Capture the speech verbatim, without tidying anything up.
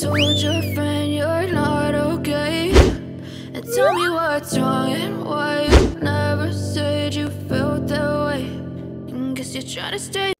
told your friend you're not okay, and tell me what's wrong and why you never said you felt that way. And guess you're trying to stay